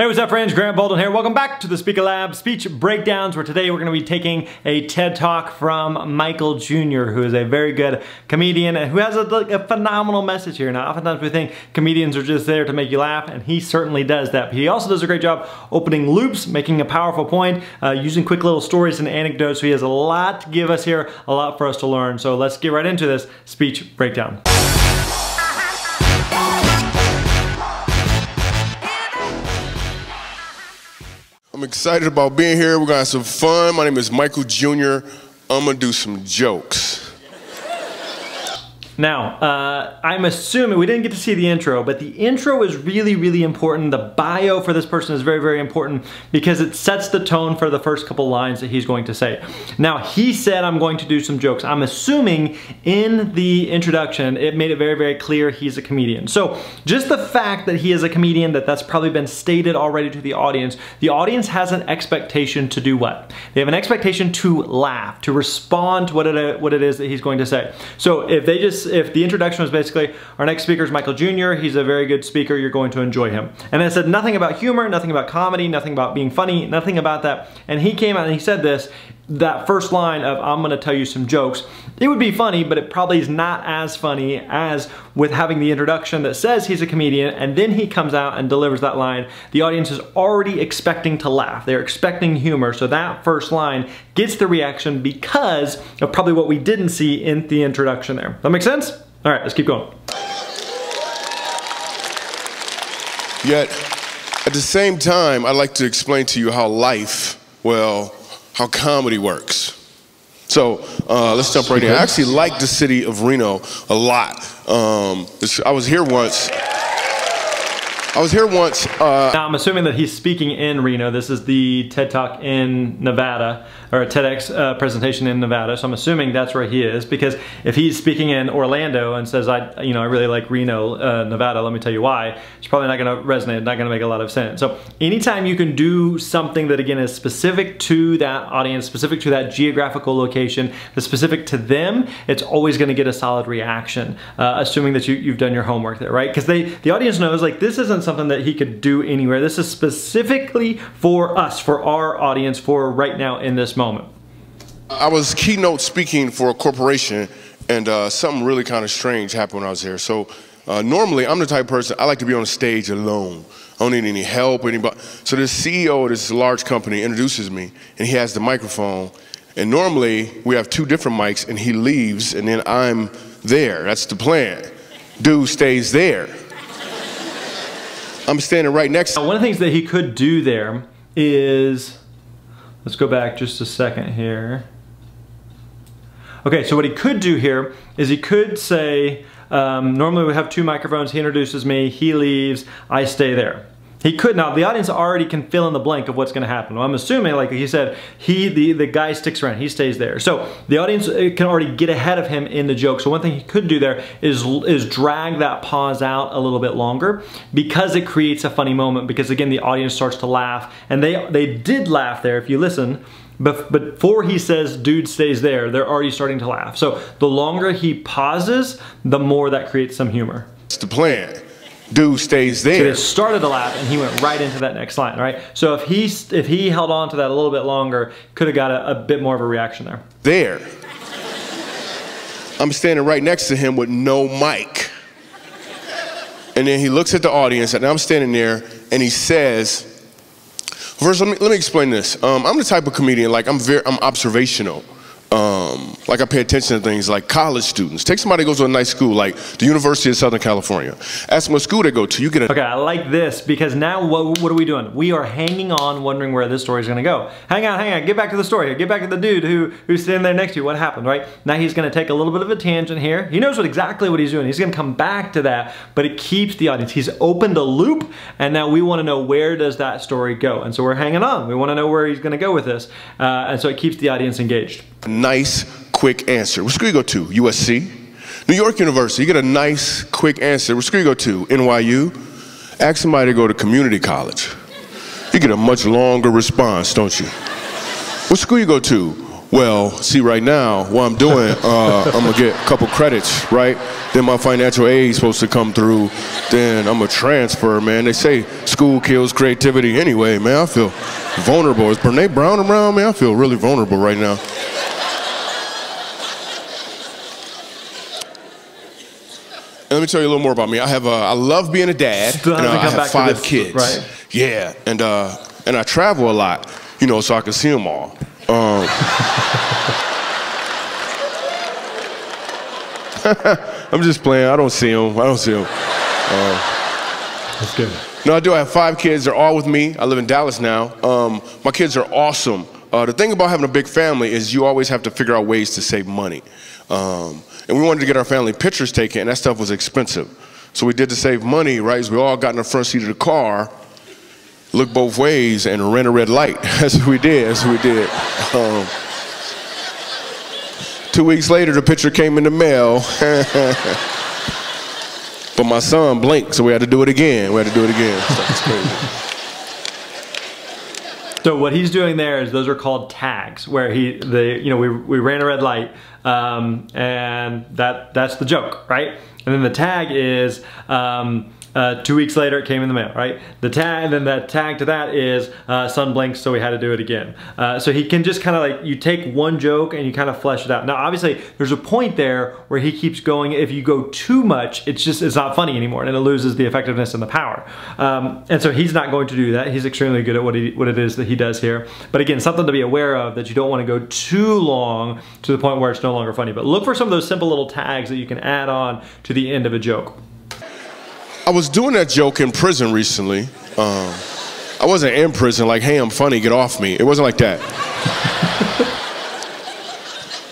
Hey, what's up friends, Grant Baldwin here. Welcome back to the Speaker Lab Speech Breakdowns, where today we're gonna be taking a TED Talk from Michael Jr., who is a very good comedian and who has a phenomenal message here. Now, oftentimes we think comedians are just there to make you laugh, and he certainly does that. But he also does a great job opening loops, making a powerful point, using quick little stories and anecdotes. So he has a lot to give us here, a lot for us to learn. So let's get right into this speech breakdown. I'm excited about being here. We're gonna have some fun. My name is Michael Jr. I'm gonna do some jokes. Now, I'm assuming, we didn't get to see the intro, but the intro is really, really important. The bio for this person is very, very important because it sets the tone for the first couple lines that he's going to say. Now, he said, I'm going to do some jokes. I'm assuming in the introduction, it made it very, very clear he's a comedian. So just the fact that he is a comedian, that's probably been stated already to the audience. The audience has an expectation to do what? They have an expectation to laugh, to respond to what it is that he's going to say. So if the introduction was basically, our next speaker is Michael Jr., he's a very good speaker, you're going to enjoy him. And I said nothing about humor, nothing about comedy, nothing about being funny, nothing about that. And he came out and he said this, that first line of, I'm gonna tell you some jokes. It would be funny, but it probably is not as funny as with having the introduction that says he's a comedian, and then he comes out and delivers that line. The audience is already expecting to laugh. They're expecting humor, so that first line gets the reaction because of probably what we didn't see in the introduction there. That makes sense? All right, let's keep going. Yet, at the same time, I'd like to explain to you how life, well, how comedy works. So let's jump right in. I actually like the city of Reno a lot. I was here once. Now I'm assuming that he's speaking in Reno. This is the TED Talk in Nevada, or a TEDx presentation in Nevada. So I'm assuming that's where he is, because if he's speaking in Orlando and says, I really like Reno, Nevada, let me tell you why, it's probably not gonna resonate, not gonna make a lot of sense. So anytime you can do something that again is specific to that audience, specific to that geographical location, that's specific to them, it's always gonna get a solid reaction, assuming that you've done your homework there, right? Because the audience knows, like, this isn't something that he could do anywhere. This is specifically for us, for our audience, for right now in this moment. I was keynote speaking for a corporation, and something really kind of strange happened when I was there. So normally I'm the type of person, I like to be on stage alone. I don't need any help, anybody. So this CEO of this large company introduces me, and he has the microphone. And normally we have two different mics, and he leaves, and then I'm there. That's the plan. Dude stays there. I'm standing right next to him. One of the things that he could do there is, let's go back just a second here. Okay, so what he could do here is he could say, normally we have two microphones, he introduces me, he leaves, I stay there. He could not. The audience already can fill in the blank of what's going to happen. Well, I'm assuming, like he said, the guy sticks around. He stays there. So the audience can already get ahead of him in the joke. So one thing he could do there is drag that pause out a little bit longer, because it creates a funny moment. Because again, the audience starts to laugh, and they did laugh there. If you listen. But before he says, dude stays there, they're already starting to laugh. So the longer he pauses, the more that creates some humor. It's the plan. Dude stays there. So they started to laugh, and he went right into that next line, right? So if he held on to that a little bit longer, could have got a bit more of a reaction there. I'm standing right next to him with no mic. And then he looks at the audience, and I'm standing there, and he says, first, let me explain this. I'm the type of comedian, like, I'm observational. Like, I pay attention to things like college students. Take somebody who goes to a nice school, like the University of Southern California. Ask them what school they go to, you get a... Okay, I like this, because now what are we doing? We are hanging on, wondering where this story is gonna go. Hang on, get back to the story here. Get back to the dude who's sitting there next to you. What happened, right? Now he's gonna take a little bit of a tangent here. He knows exactly what he's doing. He's gonna come back to that, but it keeps the audience. He's opened a loop, and now we wanna know, where does that story go? And so we're hanging on. We wanna know where he's gonna go with this. And so it keeps the audience engaged. Nice, quick answer. What school you go to? USC? New York University. You get a nice, quick answer. What school you go to? NYU? Ask somebody to go to community college. You get a much longer response, don't you? What school you go to? well, see right now, what I'm doing, I'm gonna get a couple credits, right? Then my financial aid's supposed to come through. Then I'm gonna transfer, man. They say school kills creativity anyway, man. I feel vulnerable. Is Brene Brown around, man? I feel really vulnerable right now. Let me tell you a little more about me. I love being a dad. I have 5 kids. Right? Yeah, and I travel a lot, you know, so I can see them all. I'm just playing. I don't see them. That's good. No, I do. I have 5 kids. They're all with me. I live in Dallas now. My kids are awesome. The thing about having a big family is you always have to figure out ways to save money. And we wanted to get our family pictures taken, and that stuff was expensive. So we did to save money, right? So we all got in the front seat of the car, looked both ways, and ran a red light. That's what we did. That's what we did. 2 weeks later, the picture came in the mail. But my son blinked, so we had to do it again. So it's crazy. So what he's doing there is those are called tags, where we ran a red light, and that's the joke, right? And then the tag is 2 weeks later it came in the mail, right? The tag, and then the tag to that is sun blinks, so we had to do it again. So he can just kind of like, you take one joke and you kind of flesh it out. Now obviously there's a point there where he keeps going. If you go too much, it's not funny anymore, and it loses the effectiveness and the power. And so he's not going to do that. He's extremely good at what it is that he does here. But again, something to be aware of, that you don't want to go too long to the point where it's no longer funny. But look for some of those simple little tags that you can add on to the end of a joke. I was doing that joke in prison recently. I wasn't in prison like, hey, I'm funny, get off me. It wasn't like that.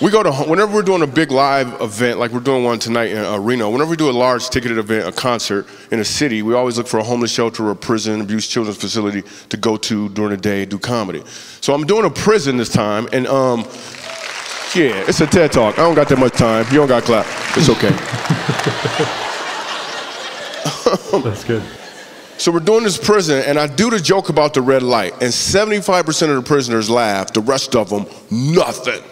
Whenever we're doing a big live event, like we're doing one tonight in Reno, whenever we do a large ticketed event, a concert in a city, we always look for a homeless shelter or a prison, abuse children's facility to go to during the day, do comedy. So I'm doing a prison this time, and yeah, it's a TED Talk. I don't got that much time. You don't got to clap. It's okay. That's good. So we're doing this prison, and I do the joke about the red light, and 75% of the prisoners laugh, the rest of them, nothing.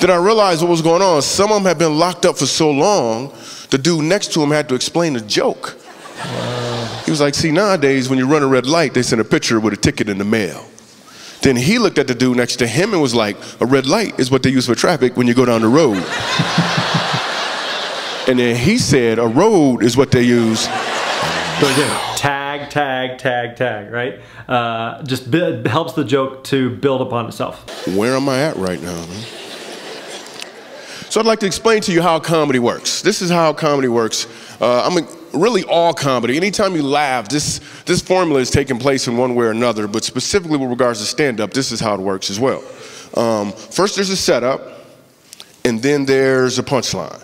Then I realized what was going on. Some of them had been locked up for so long, the dude next to him had to explain the joke. Wow. He was like, see, nowadays when you run a red light, they send a picture with a ticket in the mail. Then he looked at the dude next to him and was like, a red light is what they use for traffic when you go down the road. And then he said, a road is what they use. So again, tag, tag, tag, tag, right? Just helps the joke to build upon itself. Where am I at right now, man? So I'd like to explain to you how comedy works. This is how comedy works. Really all comedy. Anytime you laugh, this formula is taking place in one way or another, but specifically with regards to stand-up, this is how it works as well. First there's a setup, and then there's a punchline.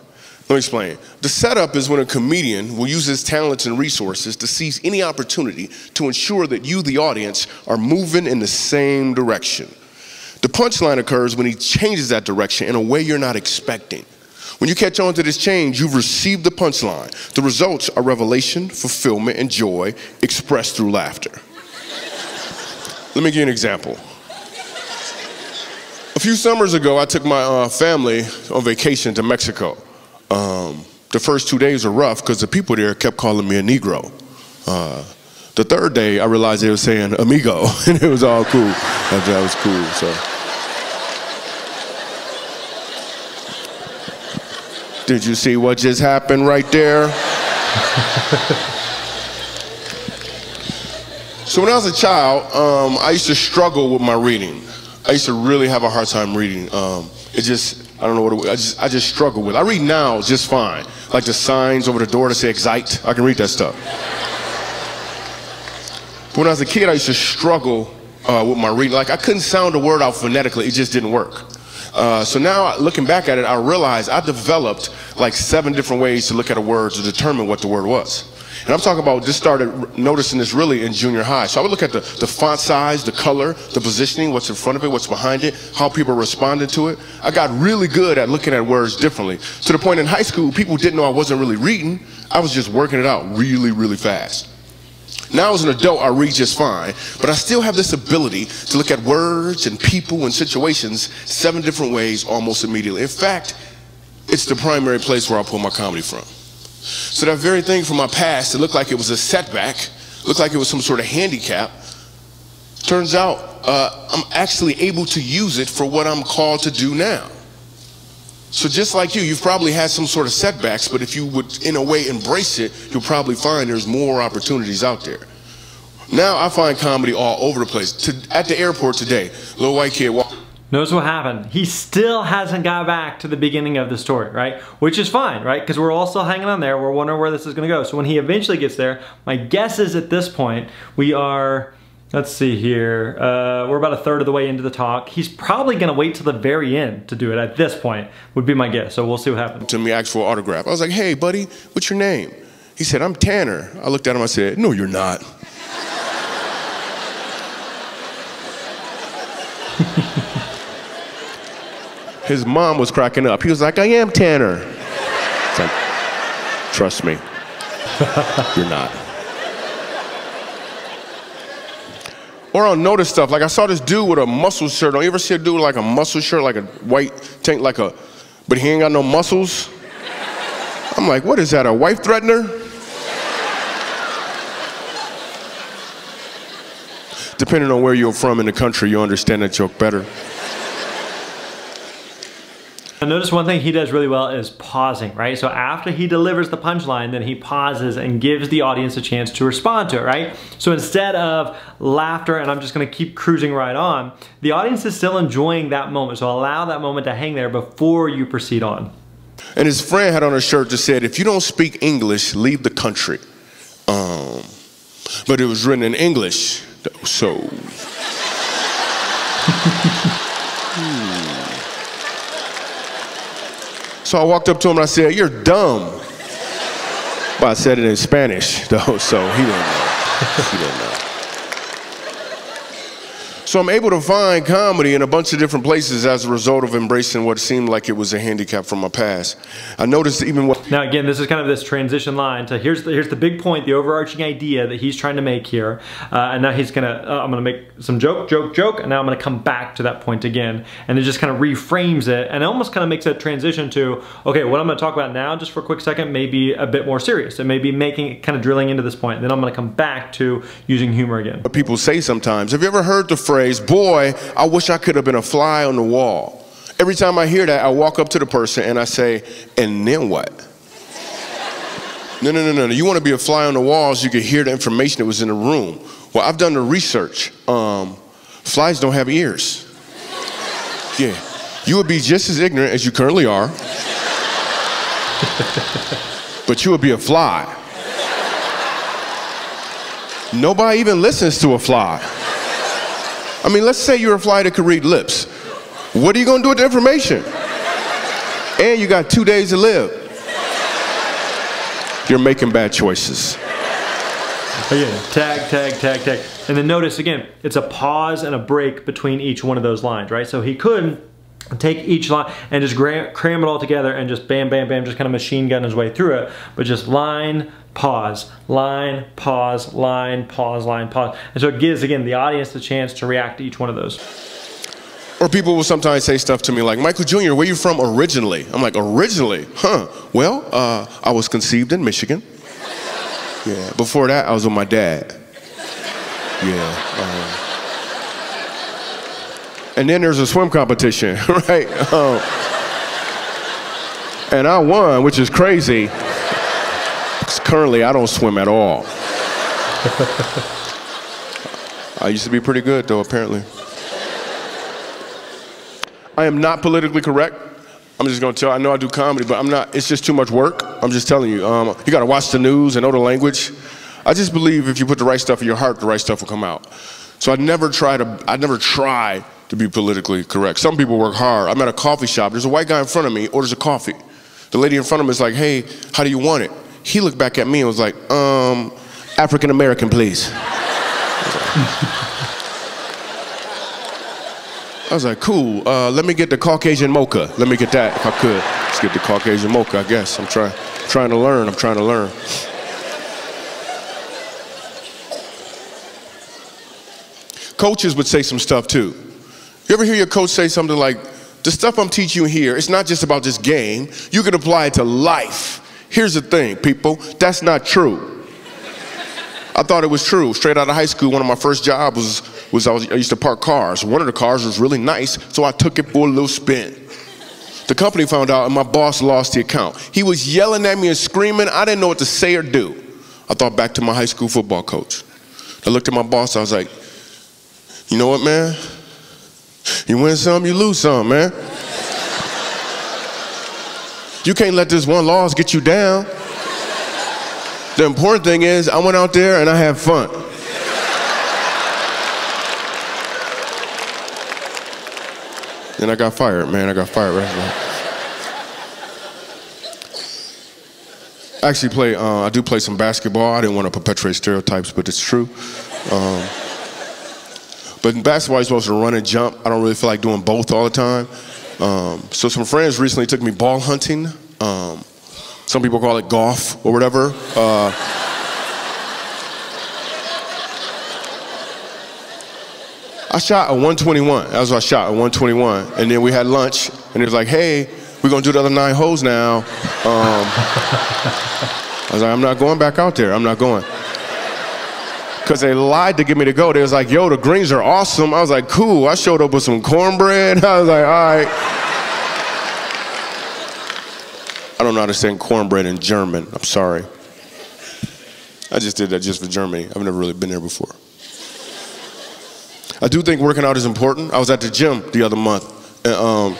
Let me explain. The setup is when a comedian will use his talents and resources to seize any opportunity to ensure that you, the audience, are moving in the same direction. The punchline occurs when he changes that direction in a way you're not expecting. When you catch on to this change, you've received the punchline. The results are revelation, fulfillment, and joy expressed through laughter. Let me give you an example. A few summers ago, I took my family on vacation to Mexico. The first 2 days were rough because the people there kept calling me a Negro. The third day, I realized they were saying amigo, and it was all cool. That was cool, so. Did you see what just happened right there? So when I was a child, I used to struggle with my reading. I used to really have a hard time reading. I don't know what it, I just struggle with. I read now just fine. Like the signs over the door that say excite, I can read that stuff. But when I was a kid, I used to struggle with my reading. Like I couldn't sound a word out phonetically, it just didn't work. So now looking back at it, I realized I developed like 7 different ways to look at a word to determine what the word was. And I'm talking about, just started noticing this really in junior high. So I would look at the font size, the color, the positioning, what's in front of it, what's behind it, how people responded to it. I got really good at looking at words differently. To the point in high school, people didn't know I wasn't really reading. I was just working it out really, really fast. Now as an adult, I read just fine, but I still have this ability to look at words and people and situations 7 different ways almost immediately. In fact, it's the primary place where I pull my comedy from. So that very thing from my past that looked like it was a setback, looked like it was some sort of handicap, turns out I'm actually able to use it for what I'm called to do now. So just like you, you've probably had some sort of setbacks, but if you would, in a way, embrace it, you'll probably find there's more opportunities out there. Now I find comedy all over the place. At the airport today, little white kid walked. Notice what happened. He still hasn't got back to the beginning of the story, right? Which is fine, right? Because we're all still hanging on there. We're wondering where this is going to go. So when he eventually gets there, my guess is at this point, we are, let's see here, we're about 1/3 of the way into the talk. He's probably going to wait till the very end to do it at this point, would be my guess. So we'll see what happens. To me, asked for an autograph. I was like, hey, buddy, what's your name? He said, I'm Tanner. I looked at him, I said, no, you're not. His mom was cracking up. He was like, I am Tanner. It's like, trust me, you're not. Or I'll notice stuff. Like I saw this dude with a muscle shirt on. You ever see a dude with like a muscle shirt, like a white tank, like a, but he ain't got no muscles? I'm like, what is that, a wife threatener? Depending on where you're from in the country, you understand that joke better. I notice one thing he does really well is pausing, right? So after he delivers the punchline, then he pauses and gives the audience a chance to respond to it, right? So instead of laughter and I'm just gonna keep cruising right on, the audience is still enjoying that moment. So allow that moment to hang there before you proceed on. And his friend had on a shirt that said, if you don't speak English, leave the country. But it was written in English, so. So I walked up to him and I said, you're dumb. But I said it in Spanish, though, so he didn't know. He didn't know. So I'm able to find comedy in a bunch of different places as a result of embracing what seemed like it was a handicap from my past. I noticed even what... Now again, this is kind of this transition line to here's the big point, the overarching idea that he's trying to make here. And now he's gonna, I'm gonna make some joke, and now I'm gonna come back to that point again. And it just kind of reframes it, and it almost kind of makes that transition to, okay, what I'm gonna talk about now, just for a quick second, may be a bit more serious. It may be making, kind of drilling into this point. Then I'm gonna come back to using humor again. What people say sometimes, have you ever heard the phrase, boy, I wish I could have been a fly on the wall? Every time I hear that, I walk up to the person and I say, and then what? No. You want to be a fly on the wall so you can hear the information that was in the room. Well, I've done the research. Flies don't have ears. Yeah. You would be just as ignorant as you currently are, but you would be a fly. Nobody even listens to a fly. I mean, let's say you're a fly that could read lips. What are you gonna do with the information? And you got 2 days to live. You're making bad choices. Oh yeah, tag. And then notice again, it's a pause and a break between each one of those lines, right? So he could take each line and just cram it all together and just bam, just kind of machine gun his way through it, but just line, pause, line, pause, line, pause, line, pause. And so it gives, again, the audience the chance to react to each one of those. Or people will sometimes say stuff to me like, Michael Jr., where you from originally? I'm like, originally? Huh, well, I was conceived in Michigan. Yeah, before that, I was with my dad. Yeah. And then there's a swim competition, right? And I won, which is crazy. Currently, I don't swim at all. I used to be pretty good, though, apparently. I am not politically correct. I'm just gonna tell, I know I do comedy, but I'm not, it's just too much work. I'm just telling you, you gotta watch the news and know the language. I just believe if you put the right stuff in your heart, the right stuff will come out. So I never try to be politically correct. Some people work hard. I'm at a coffee shop. There's a white guy in front of me orders a coffee. The lady in front of him is like, hey, how do you want it? He looked back at me and was like, African American, please. I was like, cool, let me get the Caucasian mocha. Let me get that if I could. Let's get the Caucasian mocha, I guess. I'm trying to learn. coaches would say some stuff too. You ever hear your coach say something like, the stuff I'm teaching you here, it's not just about this game. You can apply it to life. Here's the thing, people, that's not true. I thought it was true. Straight out of high school, one of my first jobs I used to park cars. One of the cars was really nice, so I took it for a little spin. The company found out and my boss lost the account. He was yelling at me and screaming. I didn't know what to say or do. I thought back to my high school football coach. I looked at my boss, I was like, you know what, man? You win some, you lose some, man. You can't let this one loss get you down. The important thing is I went out there and I had fun. And I got fired, man. I got fired right now. I actually play, I do play some basketball. I didn't want to perpetuate stereotypes, but it's true. But in basketball, you're supposed to run and jump. I don't really feel like doing both all the time. So some friends recently took me ball hunting. Some people call it golf or whatever. I shot a 121, that's what I shot, a 121. And then we had lunch, and it was like, hey, we're gonna do the other 9 holes now. I was like, I'm not going back out there, I'm not going. Cause they lied to get me to go. They was like, yo, the greens are awesome. I was like, cool. I showed up with some cornbread. I was like, all right. I don't know how to say cornbread in German, I'm sorry. I just did that just for Germany. I've never really been there before. I do think working out is important. I was at the gym the other month. And,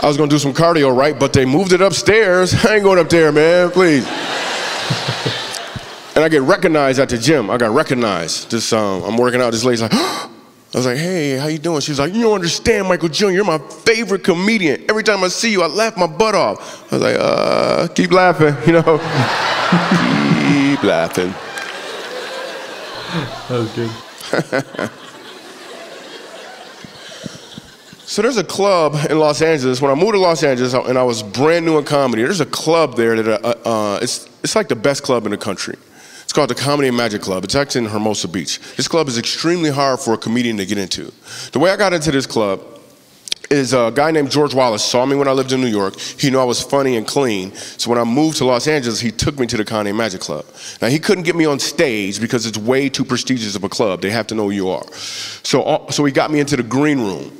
I was gonna do some cardio, right? But they moved it upstairs. I ain't going up there, man, please. And I get recognized at the gym. I got recognized. I'm working out, this lady's like, I was like, hey, how you doing? She was like, you don't understand, Michael Jr., you're my favorite comedian. Every time I see you, I laugh my butt off. I was like, keep laughing, you know? Keep laughing. That was good. So there's a club in Los Angeles. When I moved to Los Angeles and I was brand new in comedy, there's a club there that it's like the best club in the country. It's called the Comedy and Magic Club. It's actually in Hermosa Beach. This club is extremely hard for a comedian to get into. The way I got into this club is a guy named George Wallace saw me when I lived in New York. He knew I was funny and clean. So when I moved to Los Angeles, he took me to the Comedy and Magic Club. Now he couldn't get me on stage because it's way too prestigious of a club. They have to know who you are. So he got me into the green room.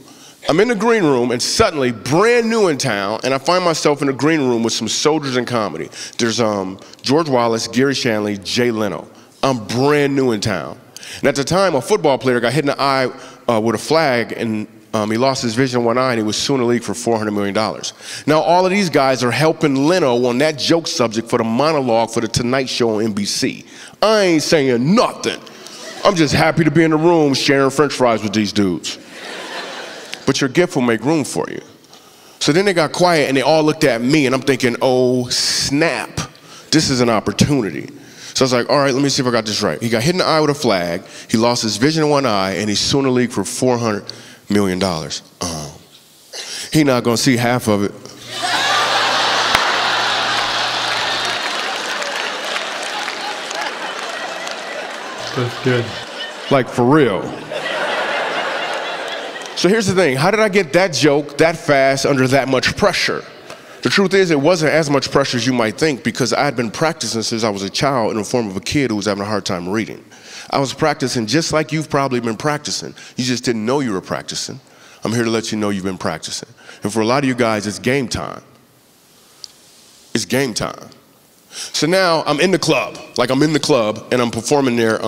I'm in the green room and suddenly brand new in town and I find myself in the green room with some soldiers in comedy. There's George Wallace, Gary Shandling, Jay Leno. I'm brand new in town. And at the time, a football player got hit in the eye with a flag and he lost his vision in one eye and he was suing the league for $400 million. Now all of these guys are helping Leno on that joke subject for the monologue for the Tonight Show on NBC. I ain't saying nothing. I'm just happy to be in the room sharing french fries with these dudes. But your gift will make room for you. So then they got quiet and they all looked at me and I'm thinking, oh snap, this is an opportunity. So I was like, all right, let me see if I got this right. He got hit in the eye with a flag, he lost his vision in one eye and he's suing the league for $400 million. He not gonna see half of it. That's good. Like for real. So here's the thing, how did I get that joke that fast under that much pressure? The truth is it wasn't as much pressure as you might think because I had been practicing since I was a child in the form of a kid who was having a hard time reading. I was practicing just like you've probably been practicing. You just didn't know you were practicing. I'm here to let you know you've been practicing. And for a lot of you guys, it's game time. It's game time. So now I'm in the club, like I'm in the club and I'm performing there.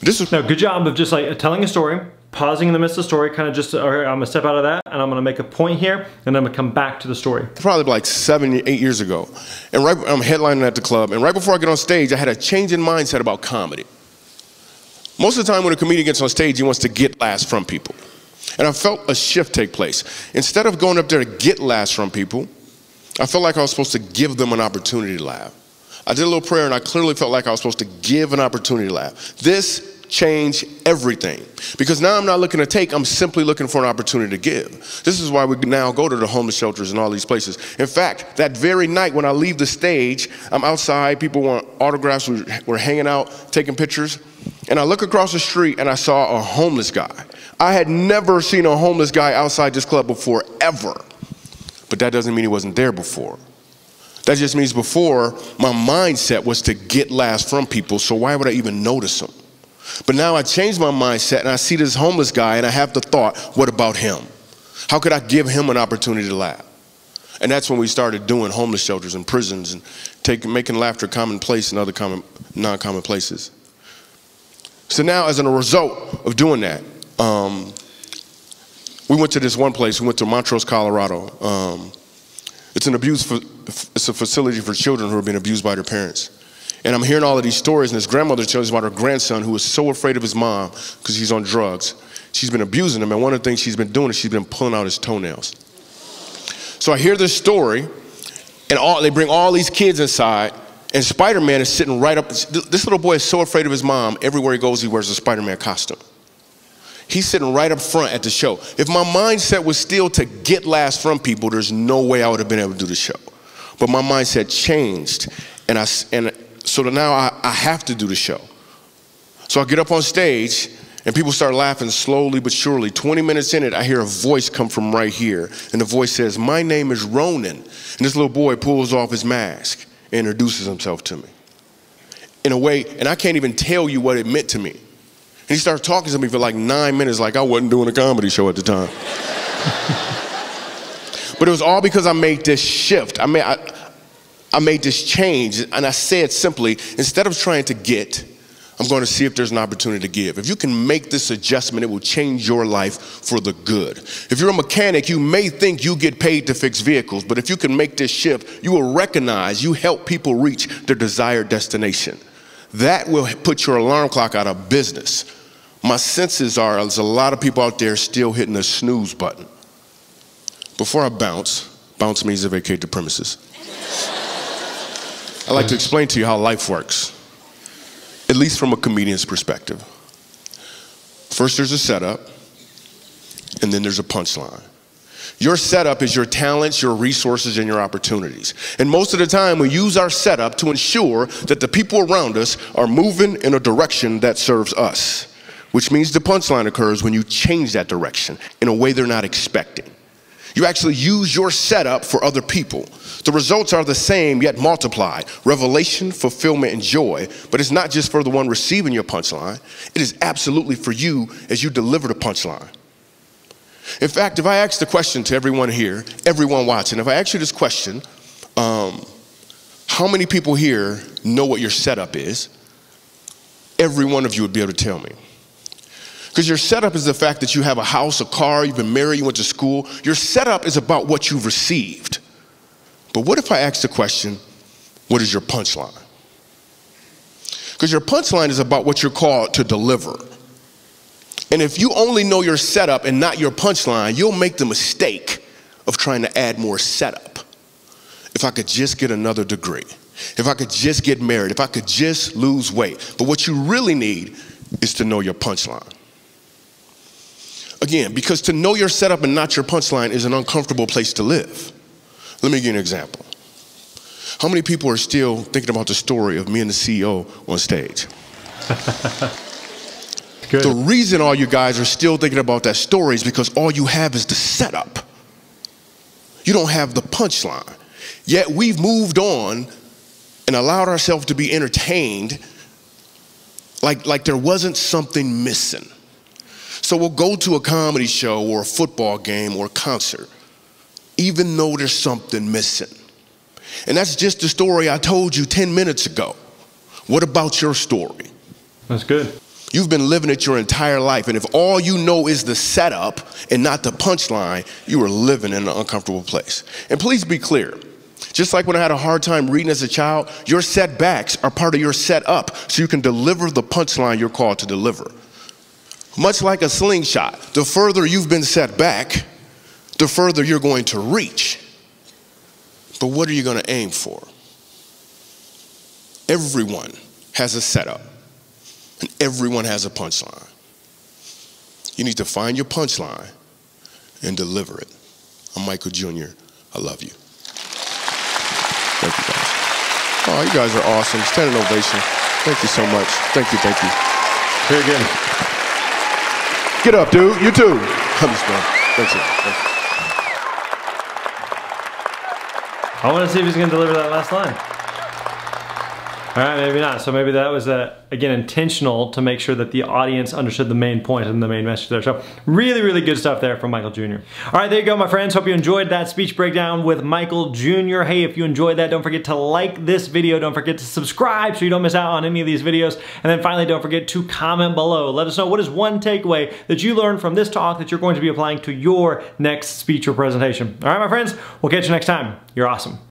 This is now, good job of just like telling a story, pausing in the midst of the story, kind of just, all right, I'm gonna step out of that and I'm gonna make a point here and I'm gonna come back to the story. Probably like 7, 8 years ago. And right, I'm headlining at the club and right before I get on stage, I had a change in mindset about comedy. Most of the time when a comedian gets on stage, he wants to get laughs from people. And I felt a shift take place. Instead of going up there to get laughs from people, I felt like I was supposed to give them an opportunity to laugh. I did a little prayer and I clearly felt like I was supposed to give an opportunity to laugh. This change everything. Because now I'm not looking to take, I'm simply looking for an opportunity to give. This is why we now go to the homeless shelters and all these places. In fact, that very night when I leave the stage, I'm outside, people want autographs, we're hanging out, taking pictures, and I look across the street and I saw a homeless guy. I had never seen a homeless guy outside this club before, ever. But that doesn't mean he wasn't there before. That just means before, my mindset was to get laughs from people, so why would I even notice them? But now I changed my mindset and I see this homeless guy and I have the thought, what about him? How could I give him an opportunity to laugh? And that's when we started doing homeless shelters and prisons and making laughter commonplace in other non-common places. So now as a result of doing that, we went to this one place, we went to Montrose, Colorado. It's an it's a facility for children who are being abused by their parents. And I'm hearing all of these stories, and this grandmother tells us about her grandson who is so afraid of his mom because he's on drugs. She's been abusing him, and one of the things she's been doing is she's been pulling out his toenails. So I hear this story, and they bring all these kids inside, and Spider-Man is sitting right up. This little boy is so afraid of his mom, everywhere he goes, he wears a Spider-Man costume. He's sitting right up front at the show. If my mindset was still to get laughs from people, there's no way I would have been able to do the show. But my mindset changed, and so now I have to do the show. So I get up on stage, and people start laughing slowly but surely. 20 minutes in it, I hear a voice come from right here, and the voice says, "My name is Ronan." And this little boy pulls off his mask and introduces himself to me. In a way, and I can't even tell you what it meant to me. And he started talking to me for like 9 minutes, like I wasn't doing a comedy show at the time. But it was all because I made this shift. I made this change, and I said simply, instead of trying to get, I'm going to see if there's an opportunity to give. If you can make this adjustment, it will change your life for the good. If you're a mechanic, you may think you get paid to fix vehicles, but if you can make this shift, you will recognize you help people reach their desired destination. That will put your alarm clock out of business. My senses are, there's a lot of people out there still hitting the snooze button. Before I bounce means to vacate the premises. I'd like to explain to you how life works, at least from a comedian's perspective. First there's a setup, and then there's a punchline. Your setup is your talents, your resources, and your opportunities. And most of the time, we use our setup to ensure that the people around us are moving in a direction that serves us, which means the punchline occurs when you change that direction in a way they're not expecting. You actually use your setup for other people. The results are the same, yet multiplied. Revelation, fulfillment, and joy. But it's not just for the one receiving your punchline. It is absolutely for you as you deliver the punchline. In fact, if I ask the question to everyone here, everyone watching, if I ask you this question, how many people here know what your setup is? Every one of you would be able to tell me. Because your setup is the fact that you have a house, a car, you've been married, you went to school. Your setup is about what you've received. But what if I ask the question, what is your punchline? Because your punchline is about what you're called to deliver. And if you only know your setup and not your punchline, you'll make the mistake of trying to add more setup. If I could just get another degree, if I could just get married, if I could just lose weight. But what you really need is to know your punchline. Again, because to know your setup and not your punchline is an uncomfortable place to live. Let me give you an example. How many people are still thinking about the story of me and the CEO on stage? Good. The reason all you guys are still thinking about that story is because all you have is the setup. You don't have the punchline. Yet we've moved on and allowed ourselves to be entertained like there wasn't something missing. So we'll go to a comedy show or a football game or a concert, even though there's something missing. And that's just the story I told you 10 minutes ago. What about your story? That's good. You've been living it your entire life, and if all you know is the setup and not the punchline, you are living in an uncomfortable place. And please be clear, just like when I had a hard time reading as a child, your setbacks are part of your setup so you can deliver the punchline you're called to deliver. Much like a slingshot, the further you've been set back, the further you're going to reach. But what are you going to aim for? Everyone has a setup. And everyone has a punchline. You need to find your punchline and deliver it. I'm Michael Jr. I love you. Thank you, guys. Oh, you guys are awesome. Standing ovation. Thank you so much. Thank you, thank you. Here again. Get up, dude. You too. I'm just going. Thanks, thank you. I want to see if he's going to deliver that last line. All right, maybe not. So maybe that was, again, intentional to make sure that the audience understood the main point and the main message there. So really, really good stuff there from Michael Jr. All right, there you go, my friends. Hope you enjoyed that speech breakdown with Michael Jr. Hey, if you enjoyed that, don't forget to like this video. Don't forget to subscribe so you don't miss out on any of these videos. And then finally, don't forget to comment below. Let us know what is one takeaway that you learned from this talk that you're going to be applying to your next speech or presentation. All right, my friends, we'll catch you next time. You're awesome.